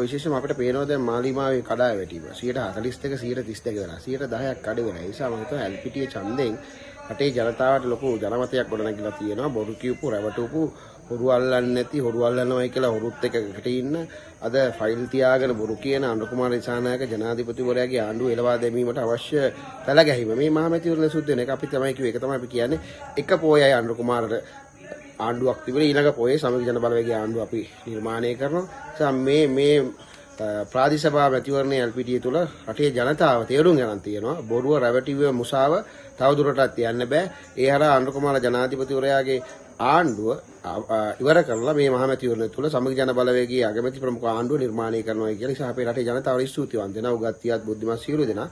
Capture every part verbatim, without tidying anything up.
විශේෂයෙන්ම අපිට පේනවා දැන් මාලිමාවේ කඩාවැටීම සියයට හතළිස් දෙක සියයට තිස් දෙක වෙලා සියයට දහයක් අඩු වෙලා. ඒ නිසා මම හිතනවා එල් පී ටී ඡන්දයෙන් රටේ ජනතාවට ලොකු ජනමතයක් ගොඩනැගිලා තියෙනවා. බොරු කියපු රැවටුපු හොරු අල්ලන්නේ නැති හොරු අල්ලනවායි කියලා හොරුත් එක්ක එකට ඉන්න අද ෆයිල් තියාගෙන බොරු කියන අනුර කුමාර දිසානායක ජනාධිපතිවරයාගේ ආණ්ඩුව එළවා දැමීමට අවශ්‍ය පළ ගැහිම මේ මහමැතිවරණ සුද්ධ වෙන එක අපි තමයි කිව්වේ. ඒක තමයි අපි කියන්නේ එක පොයයි අනුර කුමාරට ආණ්ඩුවක් තිබුණේ ඊළඟ පොයේ සමගි ජන බලවේගයේ ආණ්ඩුව අපි නිර්මාණය කරනවා. මේ මේ ප්‍රාදේශීය සභා මැතිවරණයේ එල් පී ටී තුල රටේ ජනතාව තේරුම් ගන්න තියෙනවා බොරුව රැවටිලිය මුසාව තවදුරටත් යන්න බෑ. ඒ හරහා අනුර කුමාර ජනාධිපතිවරයාගේ ආණ්ඩුව ඉවර කරලා මේ මහ මැතිවරණ තුල සමගි ජන බලවේගයේ අගමැති ප්‍රමුඛ ආණ්ඩුව නිර්මාණය කරනවා කියලා ඉතින් අපේ රටේ ජනතාවට ස්තුතිවන්ත වෙනවා. උගත්තියත් බුද්ධිමත් සියලු දෙනා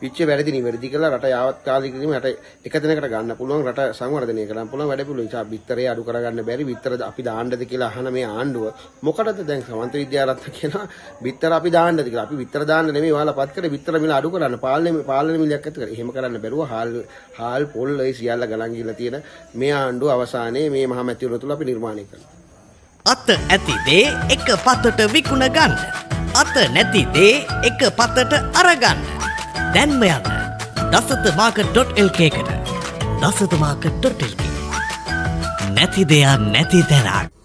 විච්ච වැරදි නිවැරදි කළා රට යාවත්කාලික කිරීම රට එක තැනකට ගන්න පුළුවන් රට සංවර්ධනය කරන්න පුළුවන් වැඩ පුළුවන්. ඉතින් බිත්තරේ අඩු කරගන්න බැරි බිත්තර අපි දාන්නද කියලා අහන මේ ආණ්ඩුව මොකටද දැන් සමන්ත විද්‍යාරත්න කියනවා බිත්තර අපි දාන්නද කියලා. අපි බිත්තර දාන්න නෙමෙයි ඔයාලාපත් කරේ බිත්තර මිල අඩු කරන්න පාලනය පාලන මිලයක් ඇති කරලා. එහෙම කරන්න බැරුව හාල් හාල් පොල් ඒ සියල්ල ගලන් ගිහලා තියෙන මේ ආණ්ඩුව අවසානයේ මේ මහ මැතිවරණ තුල අපි නිර්මාණය කරනවා. අත ඇති දේ එක පතට විකුණ ගන්න අත නැති දේ එක පතට අරගන්න. දැන්ම යන්න දසත මාර්කට් ඩොට් එල් කේ එකට දසත මාර්කට් ඩොට් එල් කේ නැති දෙයක් නැති තැනක්.